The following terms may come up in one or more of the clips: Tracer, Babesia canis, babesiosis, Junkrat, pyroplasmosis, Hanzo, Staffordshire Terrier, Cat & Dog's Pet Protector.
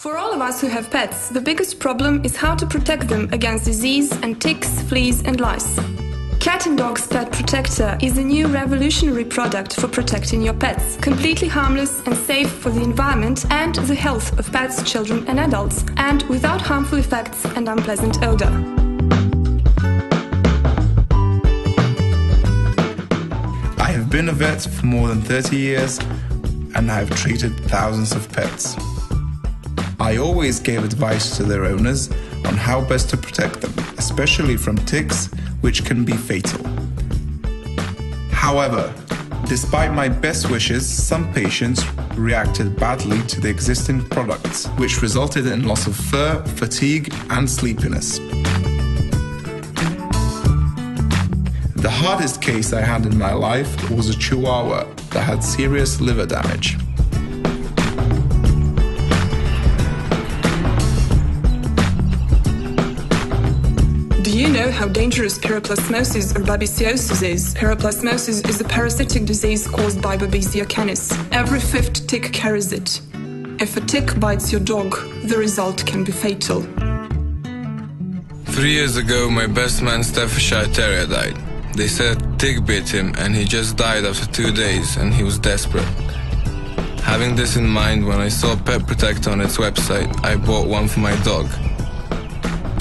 For all of us who have pets, the biggest problem is how to protect them against disease and ticks, fleas and lice. Cat and Dog's Pet Protector is a new revolutionary product for protecting your pets, completely harmless and safe for the environment and the health of pets, children and adults, and without harmful effects and unpleasant odor. I have been a vet for more than 30 years and I have treated thousands of pets. I always gave advice to their owners on how best to protect them, especially from ticks, which can be fatal. However, despite my best wishes, some patients reacted badly to the existing products, which resulted in loss of fur, fatigue, and sleepiness. The hardest case I had in my life was a Chihuahua that had serious liver damage. Do you know how dangerous pyroplasmosis or babesiosis is? Pyroplasmosis is a parasitic disease caused by Babesia canis. Every fifth tick carries it. If a tick bites your dog, the result can be fatal. 3 years ago, my best man Staffordshire Terrier died. They said a tick bit him and he just died after 2 days and he was desperate. Having this in mind, when I saw Pet Protector on its website, I bought one for my dog.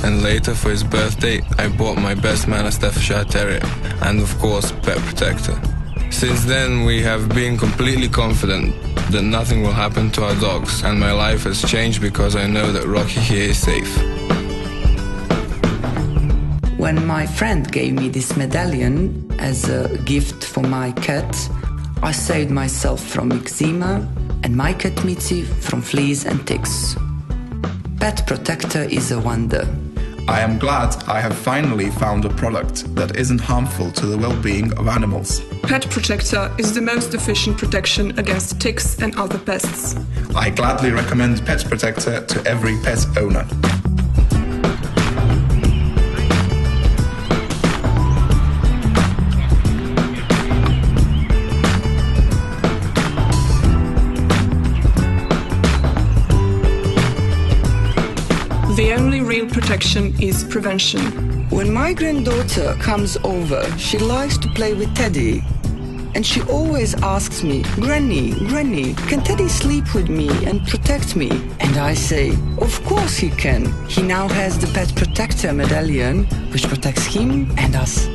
And later, for his birthday, I bought my best man a Staffordshire Terrier and, of course, Pet Protector. Since then, we have been completely confident that nothing will happen to our dogs, and my life has changed because I know that Rocky here is safe. When my friend gave me this medallion as a gift for my cat, I saved myself from eczema and my cat Mitzi from fleas and ticks. Pet Protector is a wonder. I am glad I have finally found a product that isn't harmful to the well-being of animals. Pet Protector is the most efficient protection against ticks and other pests. I gladly recommend Pet Protector to every pet owner. The only real protection is prevention. When my granddaughter comes over, she likes to play with Teddy. And she always asks me, "Granny, Granny, can Teddy sleep with me and protect me?" And I say, "Of course he can." He now has the Pet Protector medallion, which protects him and us.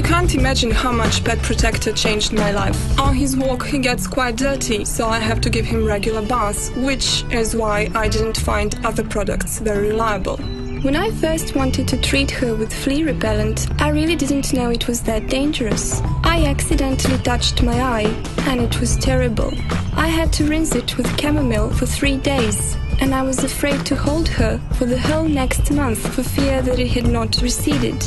You can't imagine how much Pet Protector changed my life. On his walk he gets quite dirty, so I have to give him regular baths, which is why I didn't find other products very reliable. When I first wanted to treat her with flea repellent, I really didn't know it was that dangerous. I accidentally touched my eye, and it was terrible. I had to rinse it with chamomile for 3 days, and I was afraid to hold her for the whole next month for fear that it had not receded.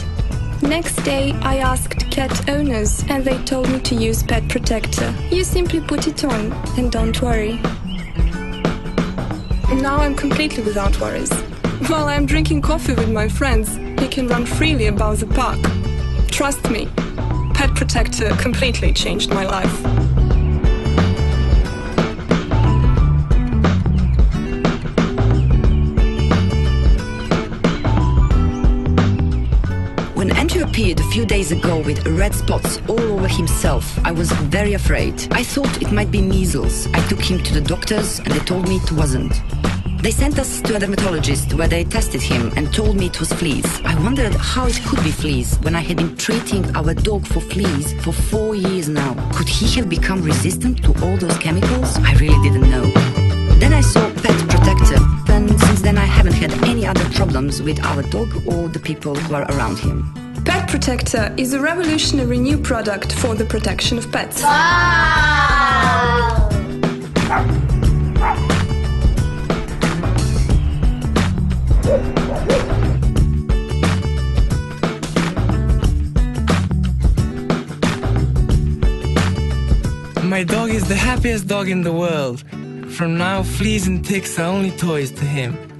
Next day I asked cat owners and they told me to use Pet Protector. You simply put it on and don't worry. Now I'm completely without worries. While I'm drinking coffee with my friends, he can run freely about the park. Trust me, Pet Protector completely changed my life. When Andrew appeared a few days ago with red spots all over himself, I was very afraid. I thought it might be measles. I took him to the doctors and they told me it wasn't. They sent us to a dermatologist where they tested him and told me it was fleas. I wondered how it could be fleas when I had been treating our dog for fleas for 4 years now. Could he have become resistant to all those chemicals? I really didn't know. Then I saw Pet Protector. And since then I haven't had any other problems with our dog or the people who are around him. Pet Protector is a revolutionary new product for the protection of pets. Wow! My dog is the happiest dog in the world. From now, fleas and ticks are only toys to him.